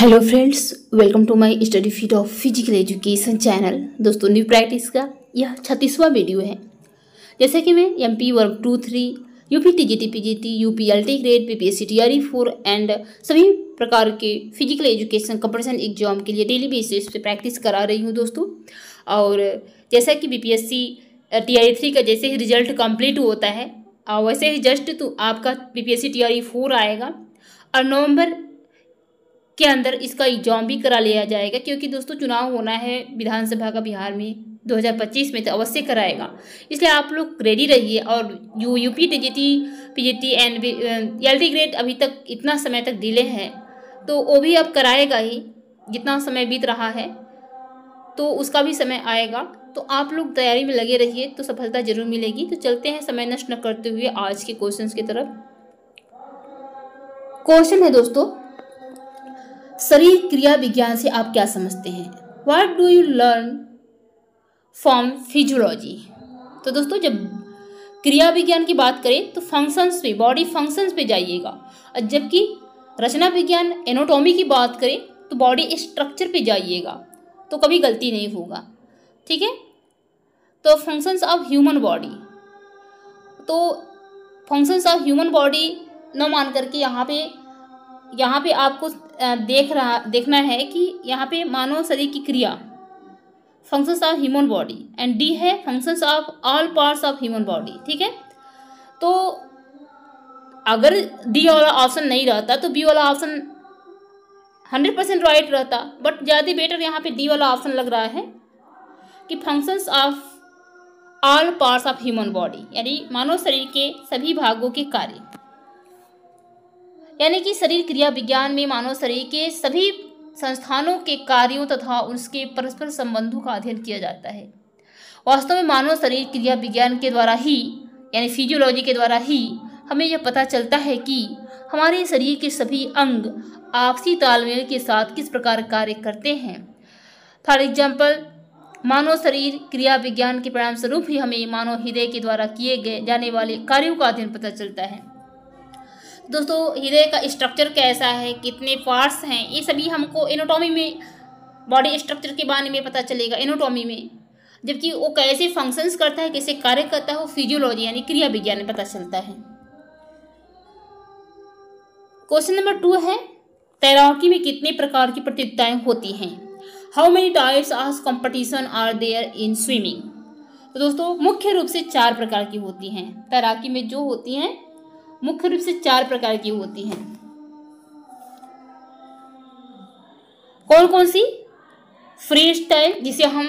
Hello friends, welcome to my study fit of physical education channel. दोस्तों, new practice का यह 36वां video है। जैसे कि मैं एमपी वर्ग 2-3, UP TGT PGT, UP LT grade, BPSC TRE 4 and सभी प्रकार के फिजिकल एजुकेशन कंपटीशन एग्जाम के लिए डेली बेसिस पे प्रैक्टिस करा रही हूँ दोस्तों। और जैसा कि बीपीएससी टीआरई 3 का जैसे ही रिजल्ट कम्प्लीट होता है और वैसे ही जस्ट तो आपका बीपीएससी टीआरई 4 आएगा और नवम्बर के अंदर इसका एग्जाम भी करा लिया जाएगा, क्योंकि दोस्तों चुनाव होना है विधानसभा का बिहार में 2025 में, तो अवश्य कराएगा। इसलिए आप लोग रेडी रहिए। और UP TGT PGT and LT grade अभी तक इतना समय तक डिले हैं, तो वो भी अब कराएगा ही। जितना समय बीत रहा है तो उसका भी समय आएगा, तो आप लोग तैयारी में लगे रहिए, तो सफलता जरूर मिलेगी। तो चलते हैं समय नष्ट न करते हुए आज के क्वेश्चन की तरफ। क्वेश्चन है दोस्तों, शरीर क्रिया विज्ञान से आप क्या समझते हैं? What do you learn from physiology. तो दोस्तों, जब क्रिया विज्ञान की बात करें तो फंक्शंस पे, बॉडी फंक्शंस पे जाइएगा, और जबकि रचना विज्ञान एनाटॉमी की बात करें तो बॉडी स्ट्रक्चर पे जाइएगा, तो कभी गलती नहीं होगा। ठीक है, तो फंक्शंस ऑफ ह्यूमन बॉडी, तो फंक्शंस ऑफ ह्यूमन बॉडी न मान करके यहाँ पे आपको देखना है कि यहाँ पे मानव शरीर की क्रिया, functions of human body, and D है functions of all parts of human body. ठीक है, तो अगर डी वाला ऑप्शन नहीं रहता तो बी वाला ऑप्शन 100% राइट रहता, बट ज़्यादा बेटर यहाँ पे डी वाला ऑप्शन लग रहा है कि functions of all parts of human body, यानी मानव शरीर के सभी भागों के कार्य, यानी कि शरीर क्रिया विज्ञान में मानव शरीर के सभी संस्थानों के कार्यों तथा उसके परस्पर संबंधों का अध्ययन किया जाता है। वास्तव में मानव शरीर क्रिया विज्ञान के द्वारा ही, यानी फिजियोलॉजी के द्वारा ही, हमें यह पता चलता है कि हमारे शरीर के सभी अंग आपसी तालमेल के साथ किस प्रकार कार्य करते हैं। फॉर एग्जाम्पल, मानव शरीर क्रिया विज्ञान के परिणामस्वरूप ही हमें मानव हृदय के द्वारा किए गए जाने वाले कार्यों का अध्ययन पता चलता है। दोस्तों, हृदय का स्ट्रक्चर कैसा है, कितने पार्ट्स हैं, ये सभी हमको एनाटॉमी में, बॉडी स्ट्रक्चर के बारे में पता चलेगा एनाटॉमी में, जबकि वो कैसे फंक्शंस करता है, कैसे कार्य करता है, वो फिजियोलॉजी यानी क्रिया विज्ञान में पता चलता है। क्वेश्चन नंबर 2 है, तैराकी में कितने प्रकार की प्रतियोगिताएं होती हैं? How many types of competition are there in swimming. तो दोस्तों, मुख्य रूप से 4 प्रकार की होती हैं। तैराकी में जो होती हैं मुख्य रूप से 4 प्रकार की होती हैं। कौन कौन सी? फ्री स्टाइल, जिसे हम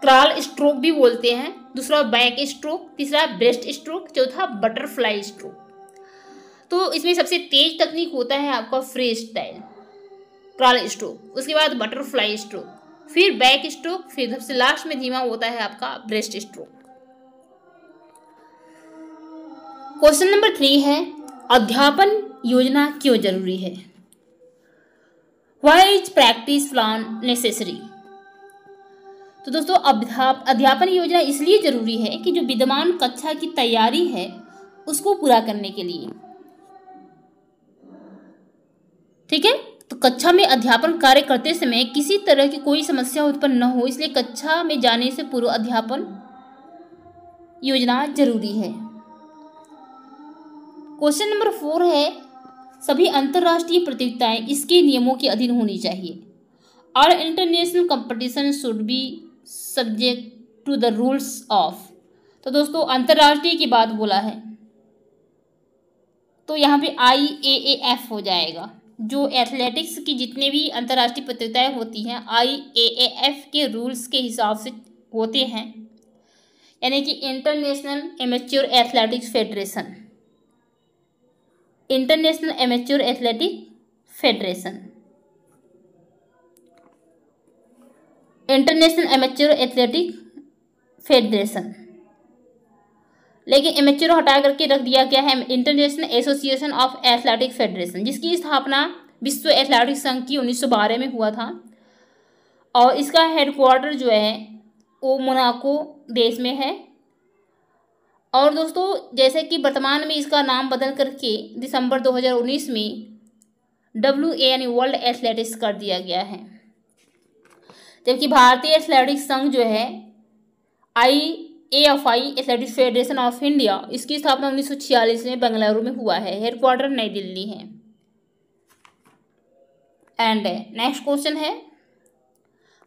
क्राल स्ट्रोक भी बोलते हैं, दूसरा बैक स्ट्रोक, तीसरा ब्रेस्ट स्ट्रोक, चौथा बटरफ्लाई स्ट्रोक। तो इसमें सबसे तेज तकनीक होता है आपका फ्री स्टाइल, क्राल स्ट्रोक, उसके बाद बटरफ्लाई स्ट्रोक, फिर बैक स्ट्रोक, फिर सबसे लास्ट में धीमा होता है आपका ब्रेस्ट स्ट्रोक। क्वेश्चन नंबर 3 है, अध्यापन योजना क्यों जरूरी है? Why is practice plan necessary. तो दोस्तों, अध्यापन योजना इसलिए जरूरी है कि जो विद्यमान कक्षा की तैयारी है उसको पूरा करने के लिए। ठीक है, तो कक्षा में अध्यापन कार्य करते समय किसी तरह की कोई समस्या उत्पन्न न हो, इसलिए कक्षा में जाने से पूर्व अध्यापन योजना जरूरी है। क्वेश्चन नंबर 4 है, सभी अंतर्राष्ट्रीय प्रतियोगिताएं इसके नियमों के अधीन होनी चाहिए। और international competition should be subject to the rules of. तो दोस्तों, अंतर्राष्ट्रीय की बात बोला है तो यहाँ पे IAAF हो जाएगा। जो एथलेटिक्स की जितने भी अंतर्राष्ट्रीय प्रतियोगिताएं होती हैं IAAF के रूल्स के हिसाब से होते हैं, यानी कि international amateur athletics federation, international amateur athletic federation, international amateur athletic federation, लेकिन एमेच्योर हटा करके रख दिया गया है international association of athletic federation, जिसकी स्थापना विश्व एथलेटिक संघ की 1912 में हुआ था, और इसका हेडक्वार्टर जो है वो मोनाको देश में है। और दोस्तों, जैसे कि वर्तमान में इसका नाम बदल करके दिसंबर 2019 में WA यानी वर्ल्ड एथलेटिक्स कर दिया गया है। जबकि भारतीय एथलेटिक्स संघ जो है IAFI athletics federation of India, इसकी स्थापना 1946 में बेंगलुरु में हुआ है, हेडक्वार्टर नई दिल्ली है। एंड नेक्स्ट क्वेश्चन है,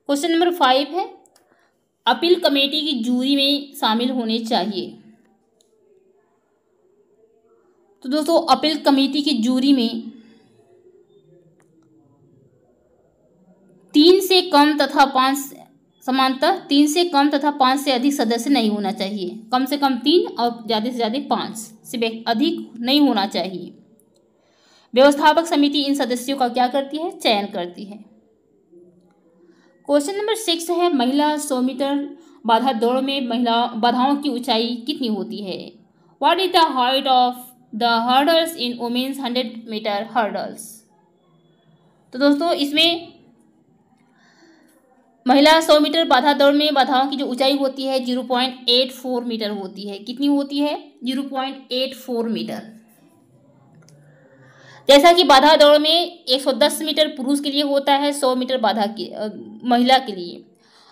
क्वेश्चन नंबर 5 है, अपील कमेटी की जूरी में शामिल होने चाहिए। तो दोस्तों अपील कमेटी की जूरी में 3 से कम तथा 5 से अधिक सदस्य नहीं होना चाहिए। कम से कम 3 और ज़्यादा से ज़्यादा 5 से अधिक नहीं होना चाहिए। व्यवस्थापक समिति इन सदस्यों का क्या करती है, चयन करती है। क्वेश्चन नंबर 6 है, महिला 100 मीटर बाधा दौड़ में महिला बाधाओं की ऊंचाई कितनी होती है। What is the height of the hurdles in women's 100 metre hurdles. तो दोस्तों इसमें महिला 100 मीटर बाधा दौड़ में बाधाओं की जो ऊंचाई होती है 0.84 मीटर होती है। कितनी होती है, 0.84 मीटर। जैसा कि बाधा दौड़ में 110 मीटर पुरुष के लिए होता है, 100 मीटर बाधा की महिला के लिए,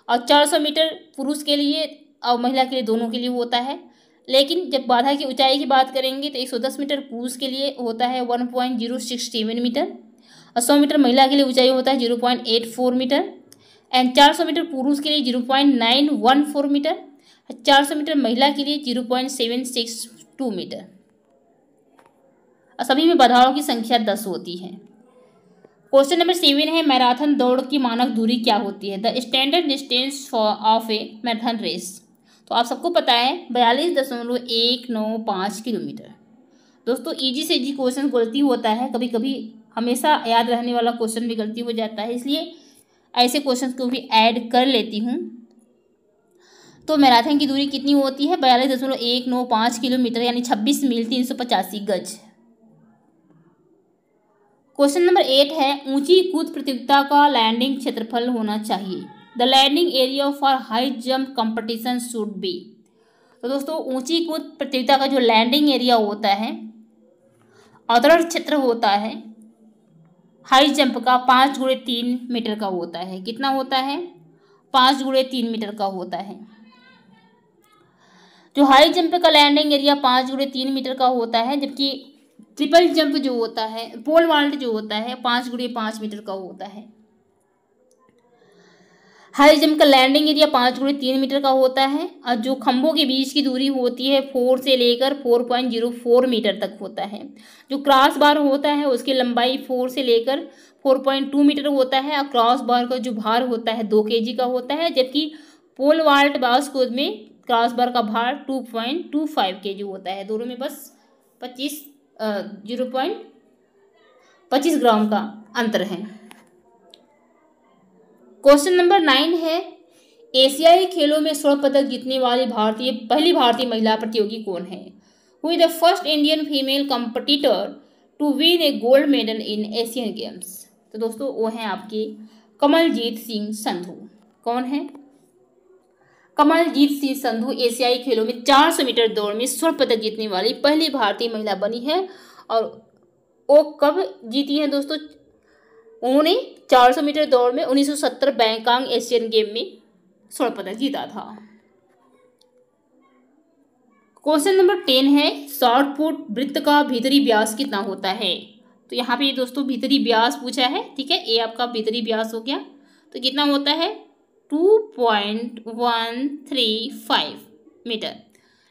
और 400 मीटर पुरुष के लिए और महिला के लिए दोनों के लिए होता है। लेकिन जब बाधा की ऊंचाई की बात करेंगे तो 110 मीटर पुरुष के लिए होता है 1.067 मीटर, और 100 मीटर महिला के लिए ऊंचाई होता है 0.84 मीटर, एंड 400 मीटर पुरुष के लिए 0.914 मीटर, 400 मीटर महिला के लिए 0.762 मीटर। सभी में बाधाओं की संख्या 10 होती है। क्वेश्चन नंबर 7 है, मैराथन दौड़ की मानक दूरी क्या होती है। The standard distance of a marathon race. तो आप सबको पता है 42.195 किलोमीटर। दोस्तों इजी से इजी क्वेश्चन गलती होता है, कभी कभी हमेशा याद रहने वाला क्वेश्चन भी गलती हो जाता है, इसलिए ऐसे क्वेश्चन को भी ऐड कर लेती हूँ। तो मैराथन की दूरी कितनी होती है, 42.195 किलोमीटर यानी 26 मील 385 गज। क्वेश्चन नंबर 8 है, ऊंची कूद प्रतियोगिता का लैंडिंग क्षेत्रफल होना चाहिए। The landing area for high jump competition should be. तो दोस्तों ऊंची कूद प्रतियोगिता का जो लैंडिंग एरिया होता है, अवतरण क्षेत्र होता है हाई जंप का 5x3 मीटर का होता है। कितना होता है, 5x3 मीटर का होता है। जो हाई जंप का लैंडिंग एरिया 5x3 मीटर का होता है, जबकि ट्रिपल जंप जो होता है, पोल वॉल्ट जो होता है 5x5 मीटर का होता है। हाई जंप का लैंडिंग एरिया 5x3 मीटर का होता है, और जो खंभों के बीच की दूरी होती है 4 से लेकर 4.04 मीटर तक होता है। जो क्रॉस बार होता है उसकी लंबाई 4 से लेकर 4.2 मीटर होता है, और क्रॉस बार का जो भार होता है 2 kg का होता है, जबकि पोल वॉल्ट बाउस कूद में क्रॉस बार का भार 2.25 kg होता है। दोनों में बस 0.25 ग्राम का अंतर है। क्वेश्चन नंबर 9 है, एशियाई खेलों में स्वर्ण पदक जीतने वाली पहली भारतीय महिला प्रतियोगी कौन है। Who is the first Indian female competitor to win a gold medal in Asian games. तो दोस्तों वो है आपकी कमलजीत सिंह संधू। कौन है, कमलजीत सिंह संधू एशियाई खेलों में 400 मीटर दौड़ में स्वर्ण पदक जीतने वाली पहली भारतीय महिला बनी है। और वो कब जीती है दोस्तों, उन्होंने 400 मीटर दौड़ में 1970 बैंकॉक एशियन गेम में स्वर्ण पदक जीता था। क्वेश्चन नंबर 10 है, शॉर्ट पुट वृत्त का भीतरी व्यास कितना होता है। तो यहाँ पे दोस्तों भीतरी व्यास पूछा है, ठीक है, ये आपका भीतरी व्यास हो गया। तो कितना होता है, 2.135 मीटर,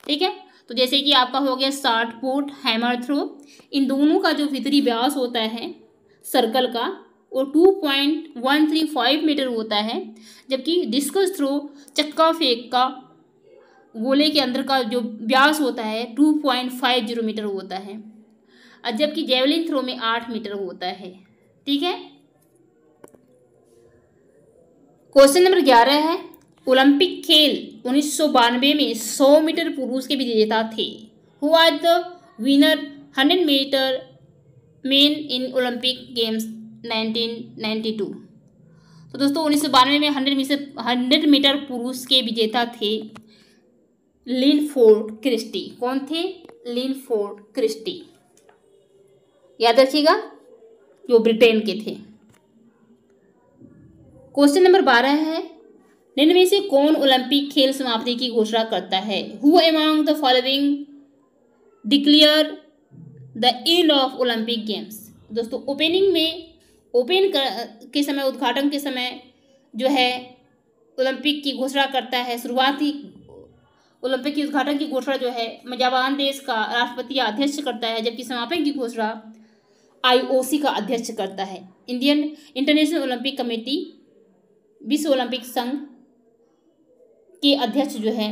ठीक है। तो जैसे कि आपका हो गया शॉट पुट, हैमर थ्रो, इन दोनों का जो भीतरी व्यास होता है सर्कल का वो 2.135 मीटर होता है, जबकि डिस्कस थ्रो, चक्का फेंक का गोले के अंदर का जो व्यास होता है 2.50 मीटर होता है, और जबकि जेवलिन थ्रो में 8 मीटर होता है, ठीक है। क्वेश्चन नंबर 11 है, ओलंपिक खेल 1992 में 100 मीटर पुरुष के विजेता थे। Who was the winner 100 metre men in Olympic games 1992। तो दोस्तों 1992 में 100 मीटर पुरुष के विजेता थे लिनफोर्ड क्रिस्टी। कौन थे, लिनफोर्ड क्रिस्टी। याद रखिएगा जो ब्रिटेन के थे। क्वेश्चन नंबर 12 है, निम्न में से कौन ओलंपिक खेल समाप्ति की घोषणा करता है? Who among the following declare the end of Olympic games. दोस्तों ओपनिंग में के समय, उद्घाटन के समय जो है ओलंपिक की घोषणा करता है, शुरुआती ओलंपिक की उद्घाटन की घोषणा जो है जापान देश का राष्ट्रपति या अध्यक्ष करता है, जबकि समापन की घोषणा आईओसी का अध्यक्ष करता है, इंडियन इंटरनेशनल ओलंपिक कमेटी, विश्व ओलंपिक संघ के अध्यक्ष जो है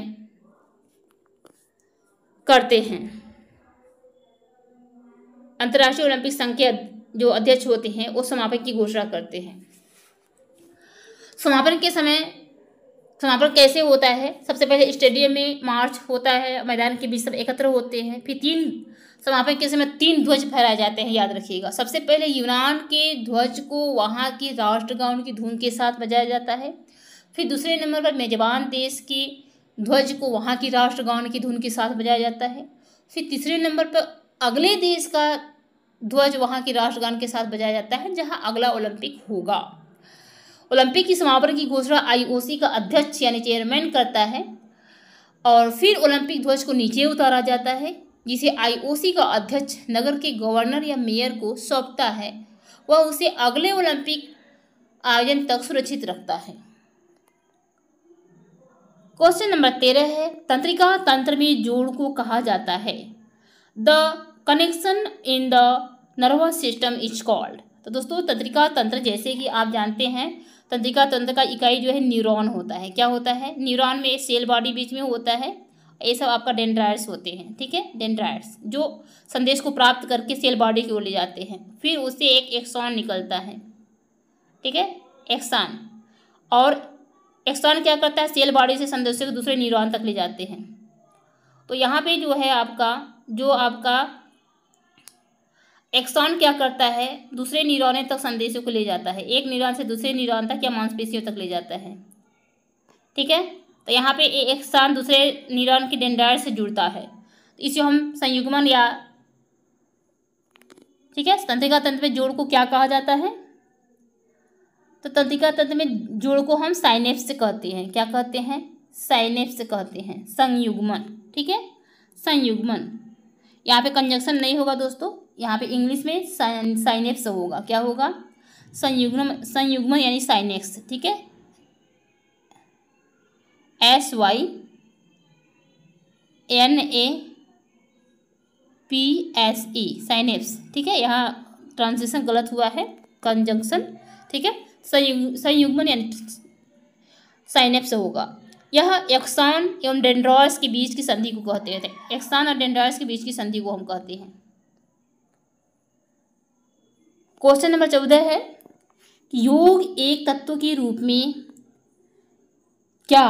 करते हैं, अंतर्राष्ट्रीय ओलंपिक संघ के जो अध्यक्ष होते हैं वो समापन की घोषणा करते हैं। समापन के समय समापन कैसे होता है? सबसे पहले स्टेडियम में मार्च होता है, मैदान के बीच सब एकत्र होते हैं, फिर समापन के समय 3 ध्वज फहराए जाते हैं, याद रखिएगा। सबसे पहले यूनान के ध्वज को वहाँ की राष्ट्रगान की धुन के साथ बजाया जाता है, फिर दूसरे नंबर पर मेजबान देश के ध्वज को वहाँ की राष्ट्रगान की धुन के साथ बजाया जाता है, फिर तीसरे नंबर पर अगले देश का ध्वज वहाँ की राष्ट्रगान के साथ बजाया जाता है जहाँ अगला ओलंपिक होगा। ओलंपिक की समापन की घोषणा आईओसी का अध्यक्ष यानी चेयरमैन करता है, और फिर ओलंपिक ध्वज को नीचे उतारा जाता है, जिसे आईओसी का अध्यक्ष नगर के गवर्नर या मेयर को सौंपता है, वह उसे अगले ओलंपिक आयोजन तक सुरक्षित रखता है। क्वेश्चन नंबर 13 है, तंत्रिका तंत्र में जोड़ को कहा जाता है? The connection in the nervous system is called. तो दोस्तों तंत्रिका तंत्र, जैसे कि आप जानते हैं, तंत्रिका तंत्र का इकाई जो है न्यूरॉन होता है। क्या होता है? न्यूरॉन में सेल बॉडी बीच में होता है, ये सब आपका डेंड्राइट्स होते हैं, ठीक है, डेंड्राइट्स जो संदेश को प्राप्त करके सेल बॉडी की ओर ले जाते हैं, फिर उससे एक एक्सॉन निकलता है, ठीक है, एक्सॉन, और एक्सॉन क्या करता है? सेल बॉडी से संदेशों को दूसरे न्यूरॉन तक ले जाते हैं। तो यहाँ पे जो है आपका एक्सॉन क्या करता है? दूसरे न्यूरॉन तक संदेशों को ले जाता है, एक न्यूरॉन से दूसरे न्यूरॉन तक या मांसपेशियों तक ले जाता है, ठीक है। तो यहाँ पे एक्सॉन दूसरे न्यूरॉन के डेंड्राइट से जुड़ता है, तो इसे हम संयुग्मन या, ठीक है, तंत्रिका तंत्र में जोड़ को क्या कहा जाता है? तो तंत्रिका तंत्र में जोड़ को हम साइनेप्स कहते हैं। क्या कहते हैं? साइनेप्स कहते हैं, संयुग्मन, ठीक है, संयुग्मन। यहाँ पे कंजक्शन नहीं होगा दोस्तों, यहाँ पे इंग्लिश में साइनेप्स होगा। क्या होगा? संयुग्मन यानी साइनेप्स, ठीक है, SYNAPSE साइनेप्स, ठीक है, यहाँ ट्रांसलेशन गलत हुआ है, कंजंक्शन, ठीक है, संयुग्मन यानी साइनेप्स होगा। यह एक्सॉन एवं डेंड्राइट्स के बीच की संधि को कहते हैं, एक्सॉन और डेंड्राइट्स के बीच की संधि को हम कहते हैं। क्वेश्चन नंबर 14 है, योग एक तत्व के रूप में क्या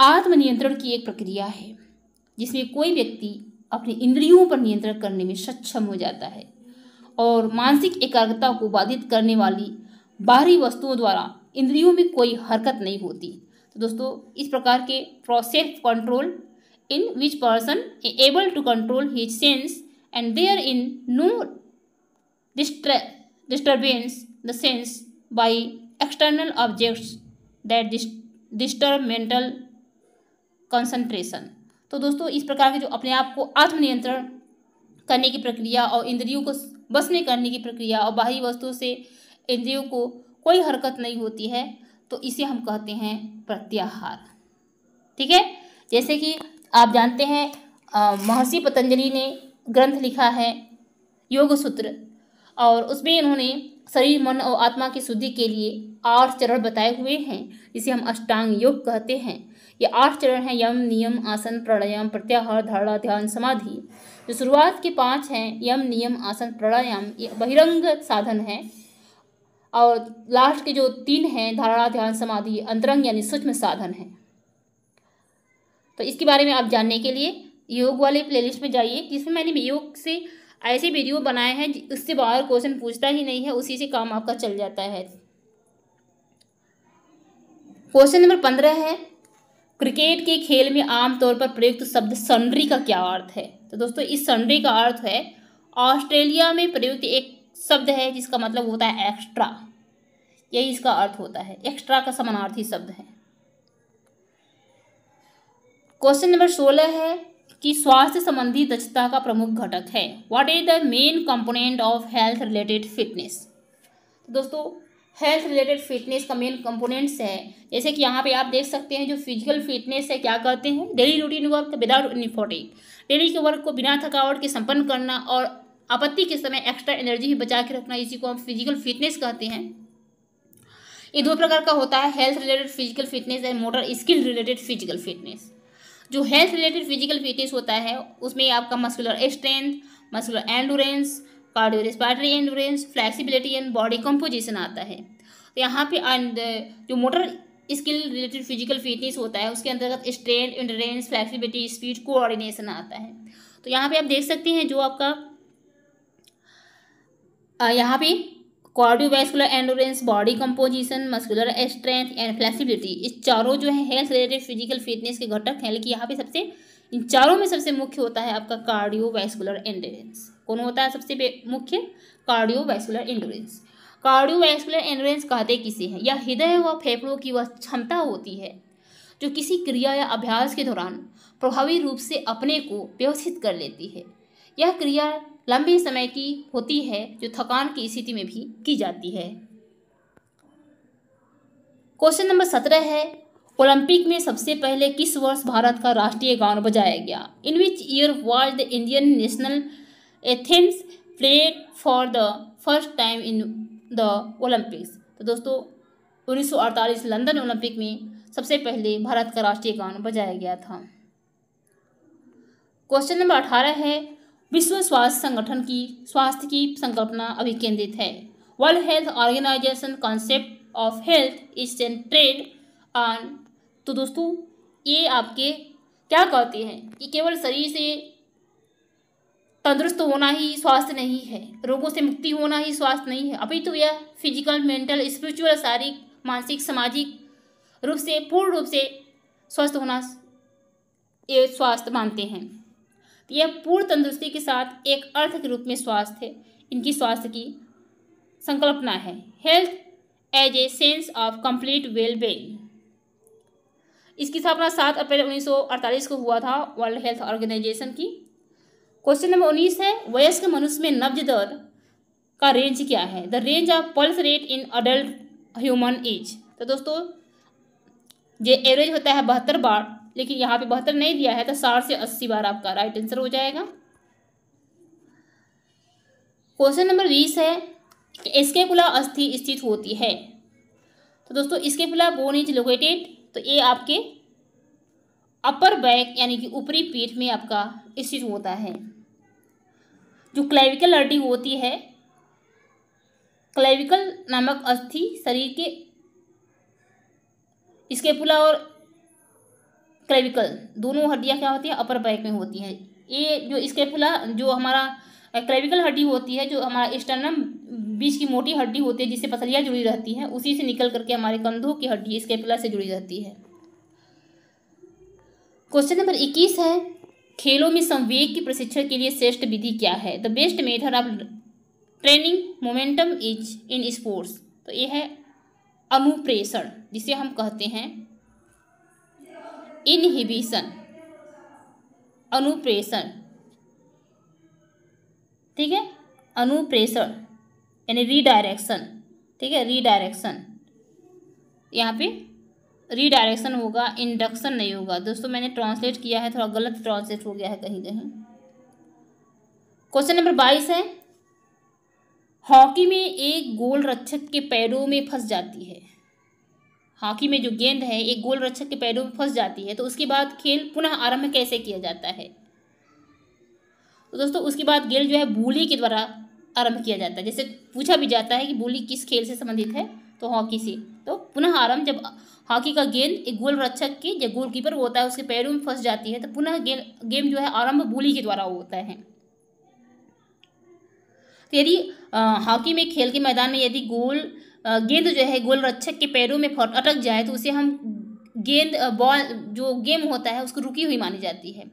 आत्मनियंत्रण की एक प्रक्रिया है जिसमें कोई व्यक्ति अपने इंद्रियों पर नियंत्रण करने में सक्षम हो जाता है और मानसिक एकाग्रता को बाधित करने वाली बाहरी वस्तुओं द्वारा इंद्रियों में कोई हरकत नहीं होती। तो दोस्तों इस प्रकार के प्रोसेल्फ control in which person able to control his sense and there in no disturbance the sense by external objects that disturb mental concentration। तो दोस्तों इस प्रकार के जो अपने आप को आत्मनियंत्रण करने की प्रक्रिया और इंद्रियों को बस में करने की प्रक्रिया और बाहरी वस्तुओं से इंद्रियों को कोई हरकत नहीं होती है, तो इसे हम कहते हैं प्रत्याहार, ठीक है। जैसे कि आप जानते हैं महर्षि पतंजलि ने ग्रंथ लिखा है योग सूत्र, और उसमें इन्होंने शरीर, मन और आत्मा की शुद्धि के लिए 8 चरण बताए हुए हैं, जिसे हम अष्टांग योग कहते हैं। ये 8 चरण हैं, यम, नियम, आसन, प्राणायाम, प्रत्याहार, धारणा, ध्यान, समाधि। जो शुरुआत के 5 हैं, यम, नियम, आसन, प्राणायाम, ये बहिरंग साधन हैं, और लास्ट के जो 3 हैं, धारणा, ध्यान, समाधि, अंतरंग यानी सूक्ष्म साधन हैं। तो इसके बारे में आप जानने के लिए योग वाले प्लेलिस्ट में जाइए, जिसमें मैंने योग से ऐसे वीडियो बनाए हैं उससे बाहर क्वेश्चन पूछता ही नहीं है, उसी से काम आपका चल जाता है। क्वेश्चन नंबर 15 है, क्रिकेट के खेल में आमतौर पर प्रयुक्त शब्द सन्ड्री का क्या अर्थ है? तो दोस्तों इस सन्ड्री का अर्थ है ऑस्ट्रेलिया में प्रयुक्त एक शब्द है जिसका मतलब होता है एक्स्ट्रा, यही इसका अर्थ होता है। एक्स्ट्रा का समानार्थी शब्द है। क्वेश्चन नंबर 16 है कि स्वास्थ्य संबंधी दक्षता का प्रमुख घटक है। What is the main component of health related fitness. दोस्तों हेल्थ रिलेटेड फिटनेस का मेन कंपोनेंट्स है, जैसे कि यहाँ पे आप देख सकते हैं जो फिजिकल फिटनेस है क्या करते हैं, daily routine work without any fatigue, daily के वर्क को बिना थकावट के संपन्न करना और आपत्ति के समय एक्स्ट्रा एनर्जी ही बचा के रखना, इसी को हम फिजिकल फिटनेस कहते हैं। ये दो प्रकार का होता है, health related physical fitness and motor skill related physical fitness. जो हेल्थ रिलेटेड फिजिकल फिटनेस होता है उसमें आपका muscular strength, muscular endurance, cardio respiratory endurance, flexibility and body composition आता है। तो यहाँ पे जो motor skill related physical fitness होता है उसके अंतर्गत strength, endurance, flexibility, speed, coordination आता है। तो यहाँ पे आप देख सकते हैं जो आपका यहाँ पे cardiovascular endurance, body composition, muscular strength and flexibility, इस चारों जो है हेल्थ रिलेटेड फिजिकल फिटनेस के घटक हैं। लेकिन यहाँ पे सबसे इन चारों में सबसे मुख्य होता है आपका कार्डियोवैस्कुलर एंडोरेंस। कौन होता है सबसे मुख्य? Cardiovascular endurance. कार्डियोवैस्कुलर एंडोरेंस कहते किसे हैं? यह हृदय व फेफड़ों की वह क्षमता होती है जो किसी क्रिया या अभ्यास के दौरान प्रभावी रूप से अपने को व्यवस्थित कर लेती है। यह क्रिया लंबे समय की होती है जो थकान की स्थिति में भी की जाती है। क्वेश्चन नंबर 17 है, ओलंपिक में सबसे पहले किस वर्ष भारत का राष्ट्रीय गान बजाया गया। In which year was the Indian national anthems played for the first time in the Olympics. तो दोस्तों 1948 लंदन ओलंपिक में सबसे पहले भारत का राष्ट्रीय गान बजाया गया था। क्वेश्चन नंबर 18 है, विश्व स्वास्थ्य संगठन की स्वास्थ्य की संकल्पना अभी केंद्रित है। World health organisation concept of health is centred on. तो दोस्तों ये आपके क्या कहते हैं कि केवल शरीर से तंदुरुस्त होना ही स्वास्थ्य नहीं है, रोगों से मुक्ति होना ही स्वास्थ्य नहीं है, अभी तो यह फिजिकल, मेंटल, स्पिरिचुअल, शारीरिक, मानसिक, सामाजिक रूप से पूर्ण रूप से स्वस्थ होना ये स्वास्थ्य मानते हैं। यह पूर्ण तंदुरुस्ती के साथ एक अर्थ के रूप में स्वास्थ्य इनकी स्वास्थ्य की संकल्पना है। Health as a sense of complete well being, इसकी स्थापना 7 अप्रैल 1948 को हुआ था वर्ल्ड हेल्थ ऑर्गेनाइजेशन की। क्वेश्चन नंबर 19 है, वयस्क मनुष्य में नब्ज दर का रेंज क्या है। The range of pulse rate in adult human age. तो दोस्तों ये एवरेज होता है 72 बार, लेकिन यहाँ पे 72 नहीं दिया है तो 60 से 80 बार आपका राइट आंसर हो जाएगा। क्वेश्चन नंबर 20 है, स्कैपुला अस्थि स्थित होती है। तो दोस्तों स्कैपुला बोन इज लोकेटेड, तो ये आपके अपर बैक यानी कि ऊपरी पीठ में आपका स्थित होता है। जो क्लाइविकल हड्डी होती है, क्लाइविकल नामक अस्थि शरीर के स्कैपुला और क्लेविकल दोनों हड्डियां क्या होती है अपर बैक में होती है। ये जो स्कैपुला जो हमारा क्लेविकल हड्डी होती है, जो हमारा स्टर्नम बीच की मोटी हड्डी होती है जिससे पसलियाँ जुड़ी रहती हैं, उसी से निकल करके हमारे कंधों की हड्डी स्कैपुला से जुड़ी रहती है। क्वेश्चन नंबर 21 है, खेलों में संवेग के प्रशिक्षण के लिए श्रेष्ठ विधि क्या है। The best method of training momentum is in sports. तो ये है अनुप्रेषण, जिसे हम कहते हैं इनहिबिशन, अनुप्रेषण, ठीक है, अनुप्रेषण यानी रीडायरेक्शन, ठीक है, रीडायरेक्शन, यहाँ पे रीडायरेक्शन होगा, इंडक्शन नहीं होगा। दोस्तों मैंने ट्रांसलेट किया है, थोड़ा गलत ट्रांसलेट हो गया है कहीं कहीं। क्वेश्चन नंबर 22 है, हॉकी में एक गोल रक्षक के पैरों में फंस जाती है। हॉकी में जो गेंद है एक गोल रक्षक के पैरों में फंस जाती है, तो उसके बाद खेल पुनः आरंभ कैसे किया जाता है। तो दोस्तों उसके बाद खेल जो है बूली के द्वारा आरंभ किया जाता है। जैसे पूछा भी जाता है कि बूली किस खेल से संबंधित है, तो हॉकी से। तो पुनः आरंभ, जब हॉकी का गेंद एक गोल रक्षक के जो गोलकीपर होता है उसके पैरों में फंस जाती है, तो पुनः गेम जो है आरंभ बूली के द्वारा होता है। तो यदि हॉकी में खेल के मैदान में यदि गेंद जो है गोल रक्षक के पैरों में अटक जाए तो उसे हम गेंद बॉल जो गेम होता है उसको रुकी हुई मानी जाती है,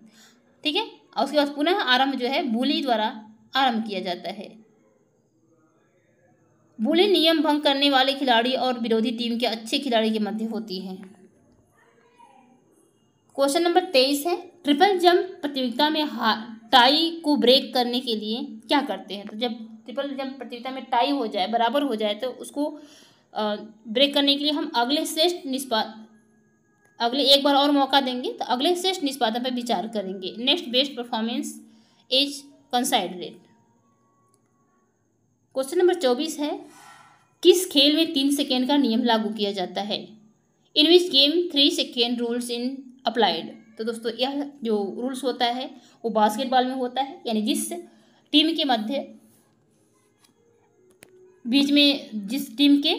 ठीक है, और उसके बाद पुनः आरंभ जो है बूली द्वारा आरंभ किया जाता है। बुरे नियम भंग करने वाले खिलाड़ी और विरोधी टीम के अच्छे खिलाड़ी के मध्य होती है। क्वेश्चन नंबर 23 है, ट्रिपल जंप प्रतियोगिता में टाई को ब्रेक करने के लिए क्या करते हैं? तो जब ट्रिपल जंप प्रतियोगिता में टाई हो जाए, बराबर हो जाए, तो उसको ब्रेक करने के लिए हम अगले एक बार और मौका देंगे, तो अगले श्रेष्ठ निष्पादन पर विचार करेंगे। Next best performance is considerate. Question number 24 है, किस खेल में 3 सेकेंड का नियम लागू किया जाता है? In which game 3 second rules in applied. तो दोस्तों यह जो रूल्स होता है वो बास्केटबॉल में होता है, यानी जिस टीम के मध्य बीच में जिस टीम के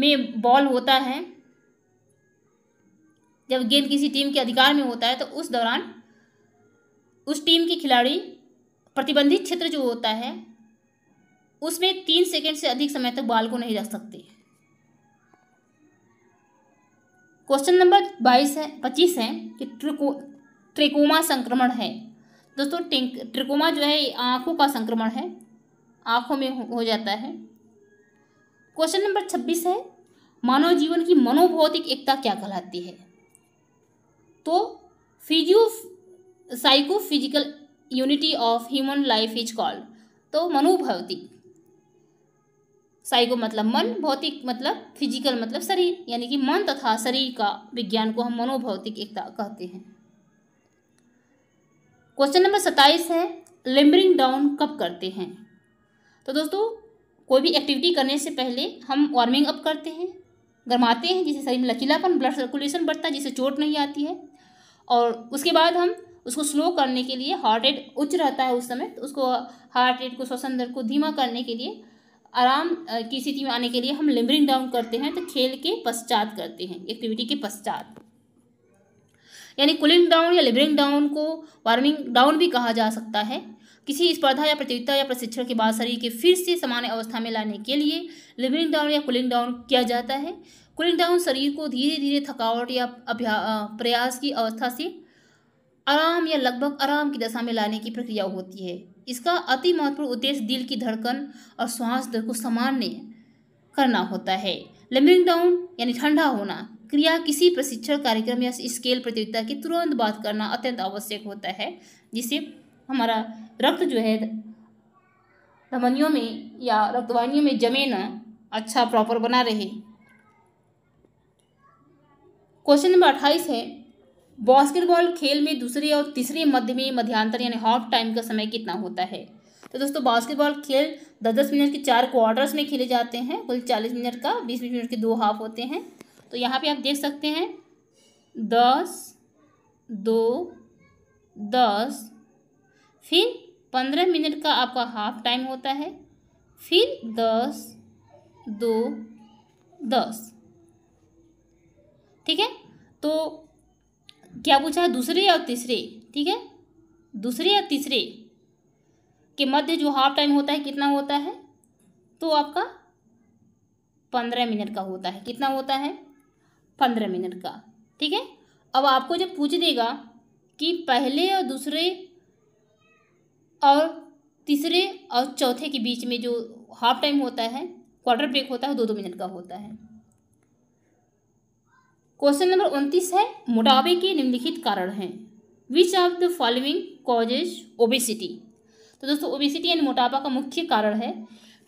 में बॉल होता है, जब गेंद किसी टीम के अधिकार में होता है तो उस दौरान उस टीम के खिलाड़ी प्रतिबंधित क्षेत्र जो होता है उसमें 3 सेकेंड से अधिक समय तक बॉल को नहीं रख सकते। क्वेश्चन नंबर 25 है कि ट्रिकोमा संक्रमण है। दोस्तों ट्रिकोमा जो है आँखों का संक्रमण है, आँखों में हो जाता है। क्वेश्चन नंबर 26 है, मानव जीवन की मनोभौतिक एकता क्या कहलाती है? तो psychophysical unity of human life is called. तो मनोभौतिक, साइको मतलब मन, भौतिक मतलब फिजिकल मतलब शरीर, यानी कि मन तथा शरीर का विज्ञान को हम मनोभौतिक एकता कहते हैं। क्वेश्चन नंबर 27 है, लिम्बरिंग डाउन कब करते हैं? तो दोस्तों कोई भी एक्टिविटी करने से पहले हम वार्मिंग अप करते हैं, गरमाते हैं, जिससे शरीर में लचीलापन, ब्लड सर्कुलेशन बढ़ता है, जिससे चोट नहीं आती है। और उसके बाद हम उसको स्लो करने के लिए, हार्ट रेट उच्च रहता है उस समय, तो उसको हार्ट रेट को, श्वसन दर को धीमा करने के लिए, आराम की स्थिति में आने के लिए हम लिम्बरिंग डाउन करते हैं। तो खेल के पश्चात करते हैं, एक्टिविटी के पश्चात, यानी कूलिंग डाउन या लिम्बरिंग डाउन को वार्मिंग डाउन भी कहा जा सकता है। किसी स्पर्धा या प्रतियोगिता या प्रशिक्षण के बाद शरीर के फिर से सामान्य अवस्था में लाने के लिए लिम्बरिंग डाउन या कूलिंग डाउन किया जाता है। कूलिंग डाउन शरीर को धीरे धीरे थकावट या प्रयास की अवस्था से आराम या लगभग आराम की दशा में लाने की प्रक्रिया होती है। इसका अति महत्वपूर्ण उद्देश्य दिल की धड़कन और श्वास दर को सामान्य करना होता है। लिम्बरिंग डाउन यानी ठंडा होना क्रिया किसी प्रशिक्षण कार्यक्रम या स्केल प्रतियोगिता की तुरंत बात करना अत्यंत आवश्यक होता है, जिससे हमारा रक्त जो है धमनियों में या रक्तवाहिनियों में जमे ना, अच्छा प्रॉपर बना रहे। क्वेश्चन नंबर 28 है, बास्केटबॉल खेल में दूसरे और तीसरे मध्य में मध्यांतर यानी हाफ टाइम का समय कितना होता है? तो दोस्तों बास्केटबॉल खेल 10-10 मिनट के 4 क्वार्टर्स में खेले जाते हैं, कुल 40 मिनट का 20-20 मिनट के 2 हाफ होते हैं। तो यहाँ पे आप देख सकते हैं 10, 2, 10, फिर 15 मिनट का आपका हाफ टाइम होता है, फिर 10, 2, 10, ठीक है। तो क्या पूछा है? दूसरे और तीसरे, ठीक है, दूसरे या तीसरे के मध्य जो हाफ टाइम होता है कितना होता है? तो आपका 15 मिनट का होता है। कितना होता है? 15 मिनट का, ठीक है। अब आपको जब पूछ देगा कि पहले और दूसरे और तीसरे और चौथे के बीच में जो हाफ टाइम होता है, क्वार्टर ब्रेक होता है, 2-2 मिनट का होता है। क्वेश्चन नंबर 29 है, मोटापे के निम्नलिखित कारण हैं। Which of the following causes obesity? तो दोस्तों ओबेसिटी यानी मोटापा का मुख्य कारण है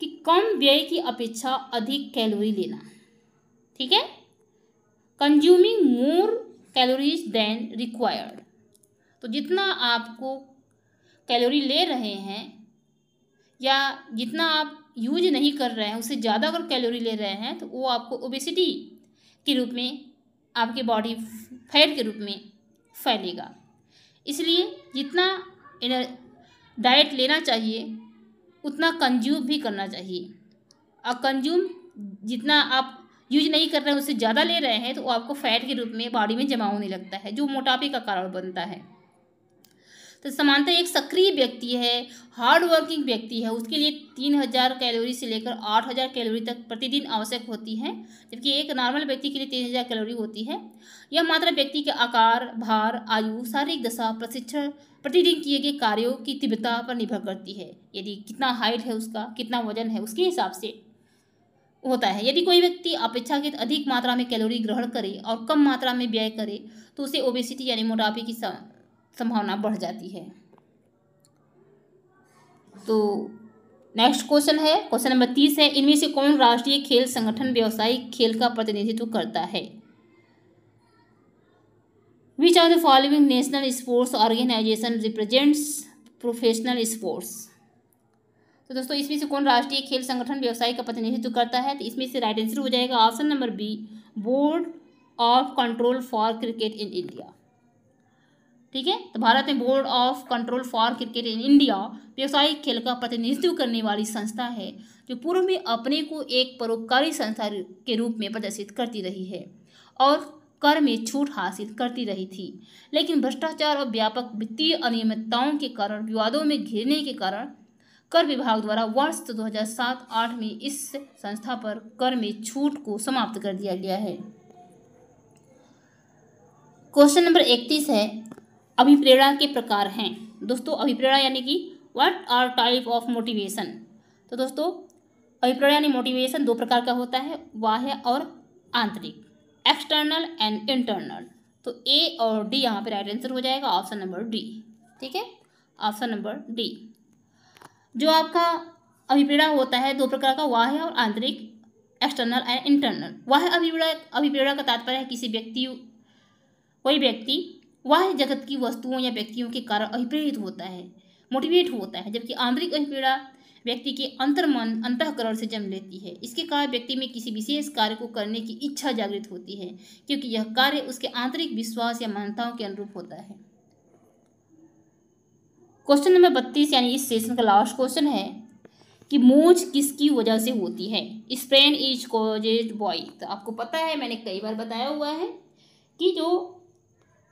कि कम व्यय की अपेक्षा अधिक कैलोरी लेना, ठीक है, consuming more calories than required. तो जितना आपको कैलोरी ले रहे हैं या जितना आप यूज नहीं कर रहे हैं उससे ज़्यादा अगर कैलोरी ले रहे हैं तो वो आपको ओबेसिटी के रूप में, आपके बॉडी फैट के रूप में फैलेगा। इसलिए जितना डाइट लेना चाहिए उतना कंज्यूम भी करना चाहिए, और कंज्यूम जितना आप यूज नहीं कर रहे हैं उससे ज़्यादा ले रहे हैं तो वो आपको फैट के रूप में बॉडी में जमा होने लगता है, जो मोटापे का कारण बनता है। तो सामान्यतः एक सक्रिय व्यक्ति है, हार्ड वर्किंग व्यक्ति है, उसके लिए 3000 कैलोरी से लेकर 8000 कैलोरी तक प्रतिदिन आवश्यक होती है, जबकि एक नॉर्मल व्यक्ति के लिए 3000 कैलोरी होती है। यह मात्रा व्यक्ति के आकार, भार, आयु, शारीरिक दशा, प्रशिक्षण प्रतिदिन किए गए कार्यों की तीव्रता पर निर्भर करती है। यदि कितना हाइट है उसका, कितना वजन है, उसके हिसाब से होता है। यदि कोई व्यक्ति अपेक्षाकृत अधिक मात्रा में कैलोरी ग्रहण करे और कम मात्रा में व्यय करे तो उसे ओबेसिटी यानी मोटापे की संभावना बढ़ जाती है। तो नेक्स्ट क्वेश्चन है, क्वेश्चन नंबर 30 है, इनमें से कौन राष्ट्रीय खेल संगठन व्यावसायिक खेल का प्रतिनिधित्व करता है? Which are the following national sports organization represents professional sports? तो दोस्तों इसमें से कौन राष्ट्रीय खेल संगठन व्यवसाय का प्रतिनिधित्व करता है? तो इसमें से राइट आंसर हो जाएगा option number B, board of control for cricket in India. ठीक है, तो भारत में board of control for cricket in India व्यवसायिक खेल का प्रतिनिधित्व करने वाली संस्था है जो पूर्व में अपने को एक परोपकारी संस्था के रूप में प्रदर्शित करती रही है और कर में छूट हासिल करती रही थी, लेकिन भ्रष्टाचार और व्यापक वित्तीय अनियमितताओं के कारण विवादों में घिरने के कारण कर विभाग द्वारा वर्ष 2007-08 में इस संस्था पर कर में छूट को समाप्त कर दिया गया है। क्वेश्चन नंबर 31 है, अभिप्रेरणा के प्रकार हैं। दोस्तों अभिप्रेरणा यानी कि what are type of motivation? तो दोस्तों अभिप्रेरणा यानी मोटिवेशन दो प्रकार का होता है, बाह्य और आंतरिक, एक्सटर्नल एंड इंटरनल। तो ए और डी यहाँ पे राइट आंसर हो जाएगा ऑप्शन नंबर डी। ठीक है, ऑप्शन नंबर डी। जो आपका अभिप्रेरणा होता है दो प्रकार का, बाह्य और आंतरिक, एक्सटर्नल एंड इंटरनल। बाह्य अभिप्रेरणा का तात्पर्य है किसी व्यक्ति, कोई व्यक्ति वह जगत की वस्तुओं या व्यक्तियों के कारण अभिप्रेरित होता है, मोटिवेट होता है, जबकि आंतरिक अभिप्रेरणा व्यक्ति के अंतर्मन अंतःकरण से जन्म लेती है। इसके कारण व्यक्ति में किसी विशेष कार्य को करने की इच्छा जागृत होती है क्योंकि यह कार्य उसके आंतरिक विश्वास या मान्यताओं के अनुरूप होता है। क्वेश्चन नंबर 32 यानी इस सेशन का लास्ट क्वेश्चन है कि मोच किसकी वजह से होती है? Sprain is caused by. तो आपको पता है, मैंने कई बार बताया हुआ है कि जो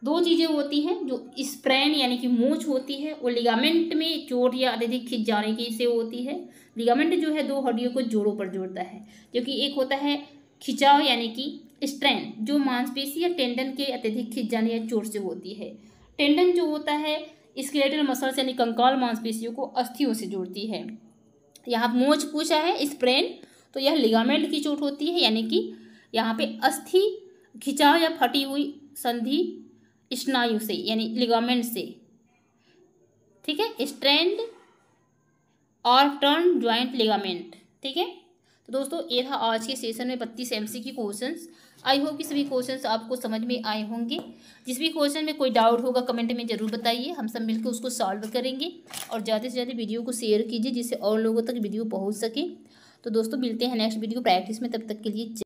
दो चीज़ें होती हैं, जो स्प्रैन यानी कि मोच होती है वो लिगामेंट में चोट या अत्यधिक खिंच जाने की से होती है। लिगामेंट जो है दो हड्डियों को जोड़ों पर जोड़ता है, क्योंकि एक होता है खिंचाव यानी कि स्ट्रेन जो मांसपेशी या टेंडन के अत्यधिक खिंच जाने या चोट से होती है। टेंडन जो होता है स्केलेटल मसल्स यानी कंकाल मांसपेशियों को अस्थियों से जोड़ती है। यहाँ मोच पूछा है स्प्रैन, तो यह लिगामेंट की चोट होती है यानी कि यहाँ पर अस्थि खिंचाव या फटी हुई संधि स्नायु से यानी लिगामेंट से। ठीक है, स्ट्रैंड और टर्न ज्वाइंट लिगामेंट। ठीक है, तो दोस्तों ये था आज के सेशन में 32 एमसीक्यू क्वेश्चंस। आई होप कि सभी क्वेश्चंस आपको समझ में आए होंगे। जिस भी क्वेश्चन में कोई डाउट होगा कमेंट में ज़रूर बताइए, हम सब मिलकर उसको सॉल्व करेंगे। और ज़्यादा से ज़्यादा वीडियो को शेयर कीजिए जिससे और लोगों तक वीडियो पहुँच सके। तो दोस्तों मिलते हैं नेक्स्ट वीडियो प्रैक्टिस में, तब तक के लिए।